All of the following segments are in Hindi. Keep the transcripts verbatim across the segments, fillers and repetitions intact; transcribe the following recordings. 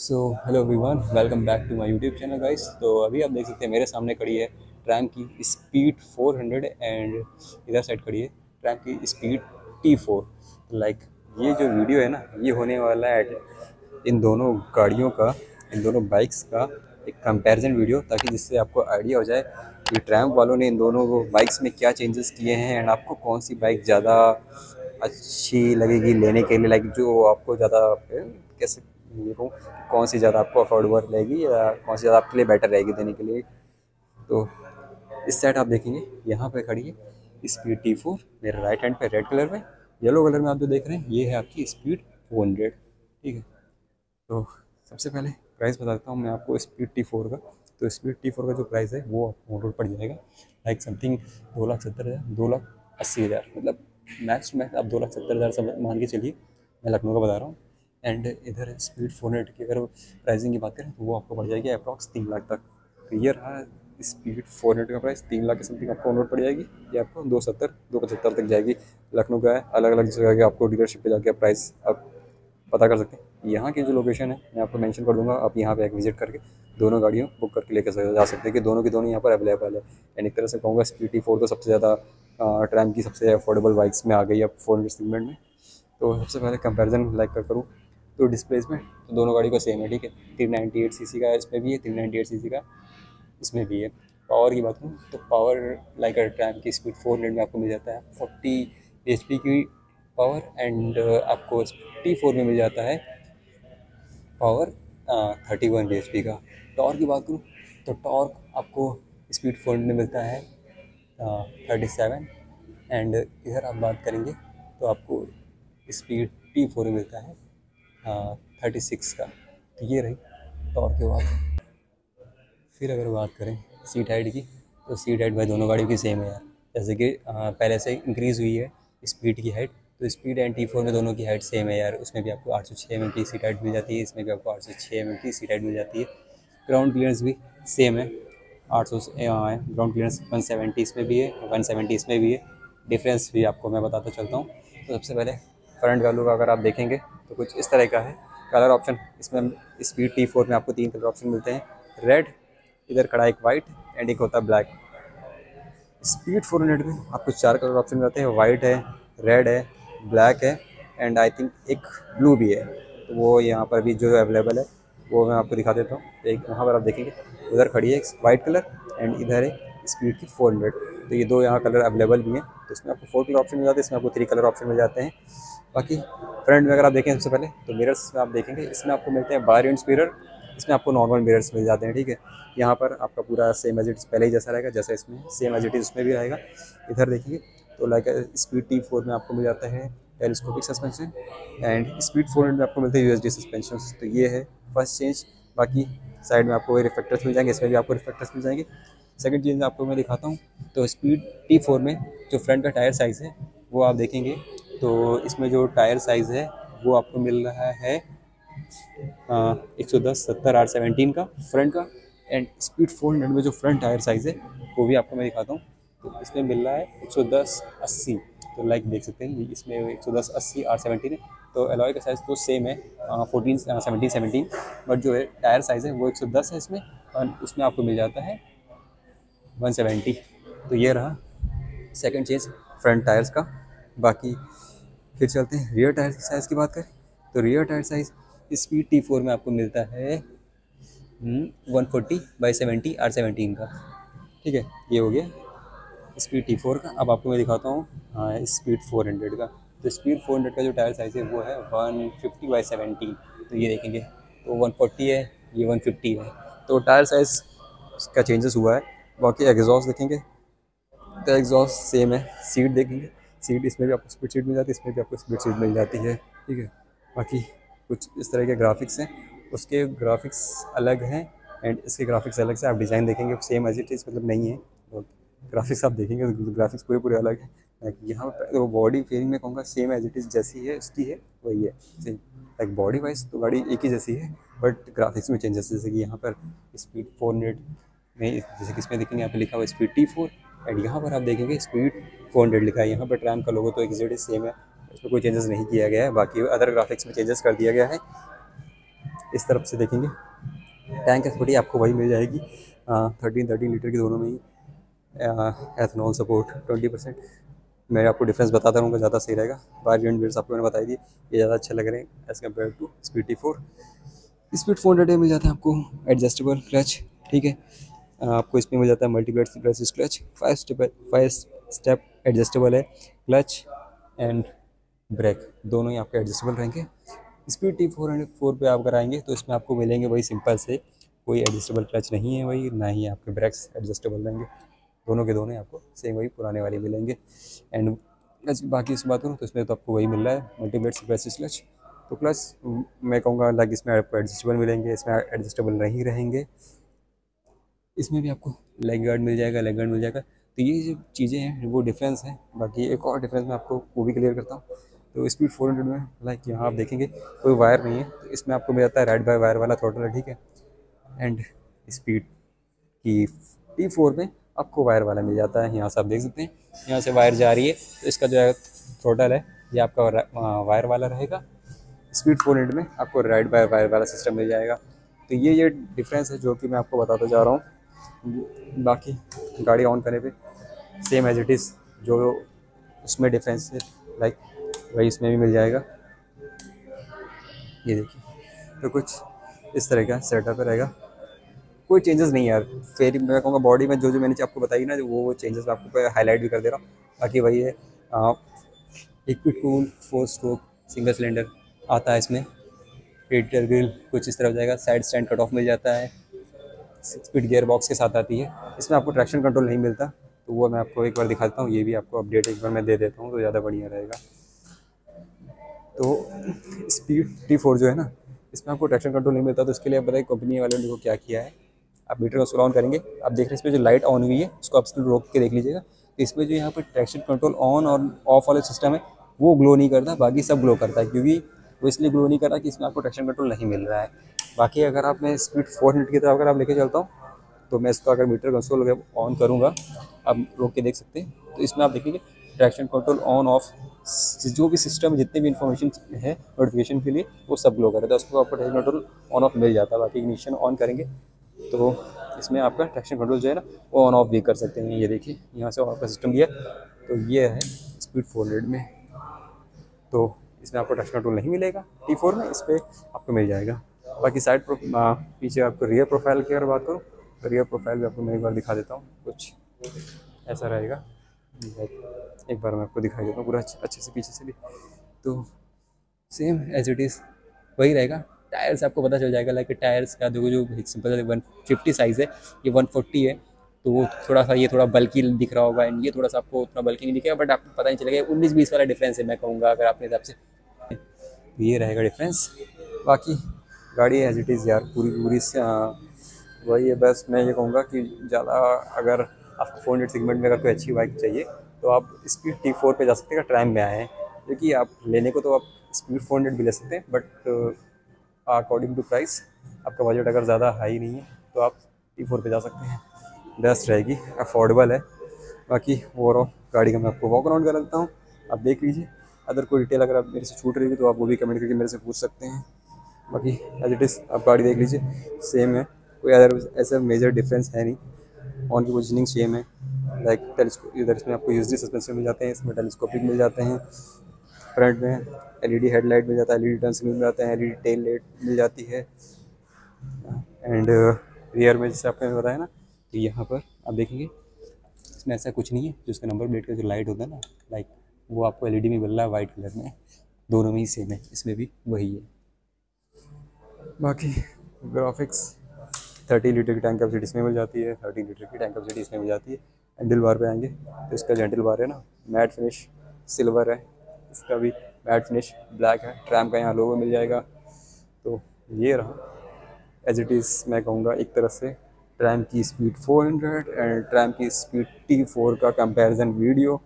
So hello everyone, welcome back to my YouTube channel guys. तो अभी आप देख सकते हैं मेरे सामने खड़ी है ट्रैम की स्पीड फोर हंड्रेड एंड इधर साइड खड़ी है ट्रैम की स्पीड टी फोर। लाइक ये जो वीडियो है ना, ये होने वाला है इन दोनों गाड़ियों का, इन दोनों बाइक्स का एक कंपैरिजन वीडियो, ताकि जिससे आपको आइडिया हो जाए कि ट्रैम वालों ने इन दोनों बाइक्स में क्या चेंजेस किए हैं एंड आपको कौन सी बाइक ज़्यादा अच्छी लगेगी लेने के लिए। लाइक जो आपको ज़्यादा कैसे ये कहूँ, कौन सी ज़्यादा आपको अफोर्डेबल रहेगी या कौन सी ज़्यादा आपके लिए बेटर रहेगी देने के लिए। तो इस साइड आप देखेंगे यहाँ पे खड़ी है स्पीड टी फोर, मेरे राइट हैंड पे रेड कलर में, येलो कलर में आप जो देख रहे हैं ये है आपकी स्पीड फोर हंड्रेड, ठीक है। तो सबसे पहले प्राइस बताता हूँ मैं आपको स्पीड टी फोर का। तो स्पीड टी फोर का जो प्राइस है वो आपको ऑन रोड पड़ जाएगा लाइक समथिंग दो लाख सत्तर हज़ार दो लाख अस्सी हज़ार मतलब मैक्स मैक्स आप दो लाख सत्तर हज़ार सब मान के चलिए, मैं लखनऊ का बता रहा हूँ। एंड इधर स्पीड फोर हंड्रेड की अगर प्राइसिंग की बात करें तो वो आपको बढ़ जाएगी अप्रॉक्स तीन लाख तक। तो ये रहा स्पीड फोर हंड्रेड का प्राइस, तीन लाख के समथिंग आपको ऑनरोड पड़ जाएगी। ये आपको दो सत्तर दो पचहत्तर तक जाएगी। लखनऊ का है, अलग अलग जगह के आपको डीलरशिप पे जाके आप प्राइस आप पता कर सकते हैं। यहाँ की जो लोकेशन है मैं आपको मेंशन कर दूँगा, आप यहाँ पे एक विजिट करके दोनों गाड़ियों बुक करके लेकर जा सकते हैं कि दोनों की दोनों यहाँ पर अवेलेबल है। एंड एक तरह से कहूँगा स्पीड टी फोर तो सबसे ज़्यादा ट्रैम की सबसे अफोर्डेबल बाइक्स में आ गई है फोर हंड्रेड सेगमेंट में। तो सबसे पहले कंपैरिजन लाइक कर करूँ तो डिस्प्लेसमेंट तो दोनों गाड़ी का सेम है, ठीक है। Three ninety eight C C का इसमें भी है, three ninety eight C C का इसमें भी है। पावर की बात करूँ तो पावर लाइक ट्रैम की स्पीड फोर हंड्रेड में आपको मिल जाता है फोर्टी एच पी की पावर एंड आपको टी फोर में मिल जाता है power thirty one H P का। टॉर्क की बात करूँ तो टॉर्क आपको स्पीड फोर हंड्रेड में मिलता है थर्टी सेवन, एंड इधर आप बात करेंगे तो आपको स्पीड टी फोर में मिलता है थर्टी सिक्स का। तो ये रही टॉर्क के बाद। फिर अगर बात करें सीट हाइट की तो सीट हाइट भाई दोनों गाड़ियों की सेम है यार, जैसे कि आ, पहले से इंक्रीज़ हुई है स्पीड की हाइट। तो स्पीड एंड टी फोर में दोनों की हाइट सेम है यार, उसमें भी आपको आठ सौ छः एम की सीट हाइट मिल जाती है, इसमें भी आपको आठ सौ छः एम की सीट हाइट मिल जाती है। ग्राउंड क्लियरेंस भी सेम है, आठ सौ ग्राउंड क्लियरेंस वन सेवेंटी इसमें भी है, वन सेवेंटी इसमें भी है। डिफरेंस भी आपको मैं बताता चलता हूँ। तो सबसे पहले फ्रंट का लुक अगर आप देखेंगे तो कुछ इस तरह का है। कलर ऑप्शन इसमें स्पीड टी फोर में आपको तीन कलर ऑप्शन मिलते हैं, रेड, इधर खड़ा एक वाइट एंड एक होता है ब्लैक। स्पीड फोर हंड्रेड में आपको चार कलर ऑप्शन मिलते हैं, वाइट है, रेड है, ब्लैक है एंड आई थिंक एक ब्लू भी है। तो वो यहाँ पर भी जो अवेलेबल है वो मैं आपको दिखा देता हूँ। एक वहाँ पर आप देखेंगे उधर खड़ी है एक वाइट कलर एंड इधर है स्पीड की फोर हंड्रेड। तो ये दो यहाँ कलर अवेलेबल भी हैं। तो इसमें आपको फोर कलर ऑप्शन मिल जाते हैं, इसमें आपको थ्री कलर ऑप्शन मिल जाते हैं। बाकी फ्रंट में अगर आप देखें सबसे पहले तो मिरर्स में आप देखेंगे, इसमें आपको मिलते हैं बार इंच मिरर, इसमें आपको नॉर्मल मिरर्स मिल जाते हैं, ठीक है। यहाँ पर आपका पूरा सेम एज इट पहले ही जैसा रहेगा, जैसा इसमें सेम एज इट इसमें भी रहेगा। इधर देखेंगे तो लाइक स्पीड टी फोर में आपको मिल जाता है telescopic suspension and speed four hundred में आपको मिलते हैं यू एस डी सस्पेंशन। तो ये है फर्स्ट चेंज। बाकी साइड में आपको रिफ्लेक्टर्स मिल जाएंगे, इसमें भी आपको रिफ्लेक्टर्स मिल जाएंगे। सेकेंड चीज़ आपको मैं दिखाता हूँ तो स्पीड टी फोर में जो फ्रंट का टायर साइज़ है वो आप देखेंगे तो इसमें जो टायर साइज़ है वो आपको मिल रहा है एक सौ दस सत्तर आर सेवेंटीन का फ्रंट का। एंड स्पीड फोर हंड्रेड में जो फ्रंट टायर साइज़ है वो भी आपको मैं दिखाता हूँ। तो इसमें मिल रहा है एक सौ दस अस्सी। तो लाइक देख सकते हैं इसमें एक सौ दस अस्सी आर सेवेंटीन है। तो अलॉय का साइज़ तो सेम है फोर्टीन सेवनटीन सेवनटीन, बट जो है टायर साइज़ है वो एक सौ दस है इसमें, और उसमें आपको मिल जाता है वन सेवेंटी। तो ये रहा सेकंड चेंज फ्रंट टायर्स का। बाकी फिर चलते हैं रियर टायर की साइज़ की बात करें तो rear tyre size speed T four में आपको मिलता है one forty by seventy R seventeen का, ठीक है। ये हो गया स्पीड टी फोर का। अब आपको मैं दिखाता हूँ स्पीड फोर हंड्रेड का। तो स्पीड फोर हंड्रेड का जो टायर साइज़ है वो है वन फिफ्टी बाई सेवेंटीन। तो ये देखेंगे तो वन फोर्टी है, ये वन फिफ्टी है। तो टायर साइज़ का चेंजेस हुआ है। बाकी एग्जॉस्ट देखेंगे तो एग्जॉस्ट सेम है। सीट देखेंगे, सीट इसमें भी आपको स्पीड सीट मिल जाती है, इसमें भी आपको स्पीड सीट मिल जाती है, ठीक है। बाकी कुछ इस तरह के ग्राफिक्स हैं, उसके ग्राफिक्स अलग हैं एंड इसके ग्राफिक्स अलग से। आप डिज़ाइन देखेंगे सेम एज इट इज़ मतलब नहीं है, और ग्राफिक्स आप देखेंगे ग्राफिक्स पूरे पूरे अलग हैं। यहाँ पर तो बॉडी फेयरिंग में कहूँगा सेम एज इट इज़, जैसी है उसकी है वही है सेम। लाइक बॉडी वाइज तो गाड़ी एक ही जैसी है, बट ग्राफिक्स में चेंजेस, जैसे कि यहाँ पर स्पीड फोर हंड्रेड में जैसे किसमें देखेंगे यहाँ पे लिखा हुआ स्पीड टी फोर एंड यहाँ पर आप देखेंगे स्पीड फोर हंड्रेड लिखा है। यहाँ पर ट्रैम का लोगो तो एग्जैक्टली सेम है, उसमें कोई चेंजेस नहीं किया गया है। बाकी अदर ग्राफिक्स में चेंजेस कर दिया गया है। इस तरफ से देखेंगे टैंक एक्सपर्टी आपको वही मिल जाएगी। थर्टीन थर्टीन लीटर के दोनों में ही एथनॉल सपोर्ट ट्वेंटी परसेंट। मैं आपको डिफरेंस बताता रहूँगा, ज़्यादा सही रहेगा। बायर एंड वेट्स आपको मैंने बताई दी, ये ज़्यादा अच्छे लग रहे हैं as compare to speed T four. Speed four hundred मिल जाता है आपको एडजस्टेबल क्लच, ठीक है। आपको इसमें मिल जाता है मल्टीप्लेट सिप्रेसिस clutch, five step five step adjustable है। क्लच एंड ब्रेक दोनों ही आपके एडजस्टेबल रहेंगे। Speed T four hundred four पे आप कराएंगे तो इसमें आपको मिलेंगे वही सिंपल से, कोई एडजस्टेबल क्लच नहीं है, वही ना ही आपके ब्रेक्स एडजस्टेबल रहेंगे। दोनों के दोनों आपको सेम वही पुराने वाले मिलेंगे। एंड क्लच की बाकी इस बात करूँ तो इसमें तो आपको वही मिल रहा है मल्टीप्लेट सिप्रेसिस क्लच। तो क्लच मैं कहूँगा लाइक इसमें आपको एडजस्टेबल मिलेंगे, इसमें एडजस्टेबल नहीं रहेंगे। इसमें भी आपको लेग गार्ड मिल जाएगा, लेग गार्ड मिल जाएगा। तो ये जो चीज़ें हैं वो डिफरेंस है। बाकी एक और डिफरेंस मैं आपको वो भी क्लियर करता हूँ। तो स्पीड फोर हंड्रेड में लाइक यहाँ आप देखेंगे कोई वायर नहीं है, तो इसमें आपको मिल जाता है राइट बाय वायर वाला थ्रॉटल, ठीक है। एंड स्पीड की टी फोर में आपको वायर वाला मिल जाता है। यहाँ से आप देख सकते हैं, यहाँ से वायर जा रही है तो इसका जो है थ्रॉटल है ये आपका वायर वाला रहेगा। स्पीड फोर हंड्रेड में आपको राइट बाय वायर वाला सिस्टम मिल जाएगा। तो ये ये डिफरेंस है जो कि मैं आपको बताता जा रहा हूँ। बाकी गाड़ी ऑन करने पे सेम एज इट इज़ जो उसमें डिफरेंस है लाइक वही इसमें भी मिल जाएगा। ये देखिए, तो कुछ इस तरह का सेटअप रहेगा। कोई चेंजेस नहीं यार, फिर मैं कहूँगा बॉडी में जो जो मैंने आपको बताई ना वो वो चेंजेस आपको हाईलाइट भी कर दे रहा हूँ। बाकी वही है, liquid cool four stroke single cylinder आता है इसमें। रेडियल ग्रिल कुछ इस तरह जाएगा, साइड स्टैंड कट ऑफ मिल जाता है, सिक्स स्पीड गियर बॉक्स के साथ आती है। इसमें आपको ट्रैक्शन कंट्रोल नहीं मिलता, तो वो मैं आपको एक बार दिखाता हूँ। ये भी आपको अपडेट एक बार मैं दे देता हूँ तो ज़्यादा बढ़िया रहेगा। तो स्पीड टी फोर जो है ना इसमें आपको ट्रैक्शन कंट्रोल नहीं मिलता, तो इसके लिए आप बताइए कंपनी वाले ने देखो क्या किया है। आप मीटर को ऑन करेंगे, आप देख रहे हैं इसमें जो लाइट ऑन हुई है उसको आप रोक के देख लीजिएगा। तो इसमें जो यहाँ पर ट्रैक्शन कंट्रोल ऑन और ऑफ वाला सिस्टम है वो ग्लो नहीं करता, बाकी सब ग्लो करता है। क्योंकि वो इसलिए ग्लो नहीं कर रहा कि इसमें आपको ट्रैक्शन कंट्रोल नहीं मिल रहा है। बाकी अगर आप मैं स्पीड फोर हंड्रेड की तरफ अगर आप लेके चलता हूँ तो मैं इसका अगर मीटर कंसोल अगर ऑन करूँगा, आप रोक के देख सकते हैं। तो इसमें आप देखेंगे ट्रैक्शन कंट्रोल ऑन ऑफ जो भी सिस्टम जितने भी इन्फॉर्मेशन है नोटिफिकेशन के लिए वो सब ग्लो कर रहा है। उसको आपको ट्रैक्शन कंट्रोल ऑन ऑफ मिल जाता है। बाकी इग्निशन ऑन करेंगे तो इसमें आपका ट्रैक्शन कंट्रोल जो है ना वो ऑन ऑफ भी कर सकते हैं। ये देखिए यहाँ से ऑन ऑफ का सिस्टम दिया। तो ये है स्पीड फोर हंड्रेड में। तो इसमें आपको ट्रैक्शन कंट्रोल नहीं मिलेगा, टी फोर में इस पर आपको मिल जाएगा। बाकी साइड पीछे आपको रियर प्रोफाइल की अगर बात करूँ तो रियर प्रोफाइल भी आपको मैं एक बार दिखा देता हूँ। कुछ ऐसा रहेगा, एक बार मैं आपको दिखाई देता हूँ पूरा अच्छे से पीछे से भी। तो सेम एज इट इज़ वही रहेगा। टायर्स आपको पता चल जाएगा लाइक टायर्स का देखो जो सिंपल वन फिफ्टी साइज़ है, ये वन फोर्टी है, तो वो थोड़ा सा ये थोड़ा बल्कि दिख रहा होगा। एंड ये थोड़ा सा आपको उतना बल्कि नहीं दिखेगा, बट आपको पता नहीं चलेगा। उन्नीस बीस वाला डिफरेंस है मैं कहूँगा अगर आपके हिसाब से, तो ये रहेगा डिफरेंस। बाकी गाड़ी एज इट इज़ यार पूरी पूरी वही है। बस मैं ये कहूँगा कि ज़्यादा अगर आपको फोर हंड्रेड सेगमेंट में अगर कोई अच्छी बाइक चाहिए तो आप स्पीड टी फोर पर जा सकते हैं। ट्राइम में आए हैं क्योंकि आप लेने को तो आप स्पीड फोर हंड्रेड भी ले सकते हैं, बट अकॉर्डिंग टू प्राइस आपका बजट अगर ज़्यादा हाई नहीं है तो आप टी फोर पर जा सकते हैं। बेस्ट रहेगी, अफोर्डेबल है। बाकी ओवरऑल गाड़ी का मैं आपको वॉक अराउंड कर लेता हूँ, आप देख लीजिए। अदर कोई डिटेल अगर आप मेरे से छूट रही है तो आप वो भी कमेंट करके मेरे से पूछ सकते हैं। बाकी एज इट इज़ आप गाड़ी देख लीजिए, सेम है, कोई अदर ऐसा मेजर डिफरेंस है नहीं। ऑन की पोजिशनिंग सेम है लाइक टेलीस्कोप इधर, इसमें आपको यूजली सस्पेंशन मिल जाते हैं, इसमें टेलीस्कोपिक मिल जाते हैं। फ्रंट में एलईडी हेडलाइट मिल जाता है, एलईडी टर्न सिग्नल मिल जाते हैं, एलईडी टेल लाइट मिल जाती है। एंड रियर में जैसे आपने बताया ना, तो यहाँ पर आप देखेंगे इसमें ऐसा कुछ नहीं है। जो उसका नंबर प्लेट का जो लाइट होता है ना लाइक वो आपको एलईडी में मिल रहा है वाइट कलर में। दोनों में ही सेम है, इसमें भी वही है। बाकी ग्राफिक्स थर्टी लीटर की टैंक कैपेसिटी इसमें मिल जाती है, थर्टी लीटर की टैंक कैपेसिटी इसमें मिल जाती है। हैंडल बार पे आएंगे तो इसका जो हैंडल बार है ना मैट फिनिश सिल्वर है, इसका भी मैट फिनिश ब्लैक है। ट्रैम का यहाँ लोगो मिल जाएगा। तो ये रहा एज इट इज़ मैं कहूँगा एक तरह से ट्रैम की speed four hundred and Triumph की स्पीड टी फोर का कंपैरिजन वीडियो।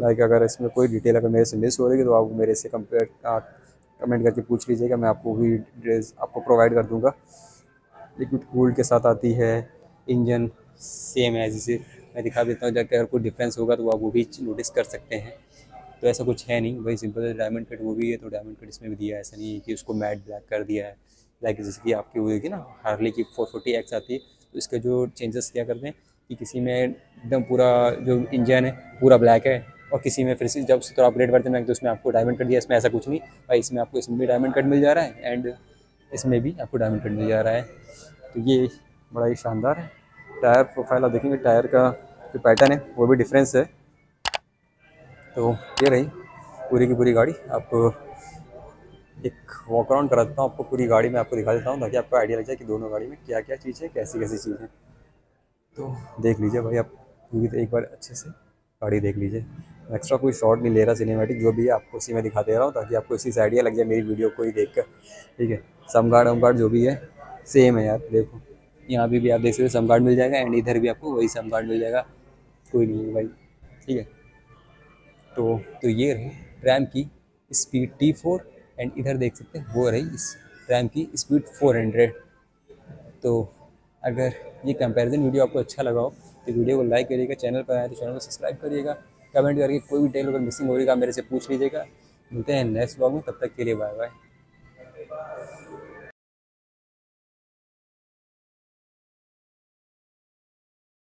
लाइक अगर इसमें कोई डिटेल अगर मेरे से मिस हो रही है तो आप मेरे से कंपेयर कमेंट करके पूछ लीजिएगा, मैं आपको भी डिटेल्स आपको प्रोवाइड कर दूंगा। लिक्विड कूल के साथ आती है, इंजन सेम है, जैसे मैं दिखा देता हूँ। जाकर अगर कोई डिफरेंस होगा तो आप वो भी नोटिस कर सकते हैं। तो ऐसा कुछ है नहीं, वही सिंपल डायमंड कट वो भी है, तो डायमंड कट इसमें भी दिया है। ऐसा नहीं है कि उसको मैट ब्लैक कर दिया है, लाइक जैसे कि आपकी हुई होगी ना हार्ले की फोर फोर्टी एक्स आती है, तो इसका जो चेंजेस क्या करते हैं कि किसी में एकदम पूरा जो इंजन है पूरा ब्लैक है, और किसी में फिर से जब से थोड़ा अपग्रेड करते हैं तो उसमें आपको डायमंड कट दिया। इसमें ऐसा कुछ नहीं भाई, इसमें आपको इसमें भी डायमंड कट मिल जा रहा है एंड इसमें भी आपको डायमंड कट मिल जा रहा है, तो ये बड़ा ही शानदार है। टायर प्रोफाइल आप देखेंगे, टायर का जो पैटर्न है वो भी डिफरेंस है। तो ये रही पूरी की पूरी गाड़ी, आपको एक वॉक अराउंड करा देता हूँ, आपको पूरी गाड़ी में आपको दिखा देता हूँ ताकि आपको आइडिया लग जाए कि दोनों गाड़ी में क्या क्या चीज़ है, कैसी कैसी चीज़ है। तो देख लीजिए भाई आप पूरी तो एक बार अच्छे से गाड़ी देख लीजिए, एक्स्ट्रा कोई शॉट नहीं ले रहा, सिनेमैटिक जो भी है आपको उसी में दिखा दे रहा हूँ ताकि आपको इसी से आइडिया लग जाए मेरी वीडियो को ही देख कर, ठीक है। सम गार्ड वम गार्ड जो भी है सेम है यार, देखो यहाँ भी, भी आप देख सकते हो सम गार्ड मिल जाएगा एंड इधर भी आपको वही सम गार्ड मिल जाएगा, कोई नहीं है भाई, ठीक है। तो तो ये रही रैम की स्पीड टी फोर एंड इधर देख सकते हैं वो रही इस रैम की स्पीड फोर हंड्रेड। तो अगर ये कंपैरिजन वीडियो आपको अच्छा लगा हो तो वीडियो को लाइक करिएगा, चैनल पर आए तो चैनल को सब्सक्राइब करिएगा, कमेंट करके कोई भी डिटेल अगर मिसिंग हो रही है मेरे से पूछ लीजिएगा। मिलते हैं नेक्स्ट व्लॉग में, तब तक के लिए बाय बाय।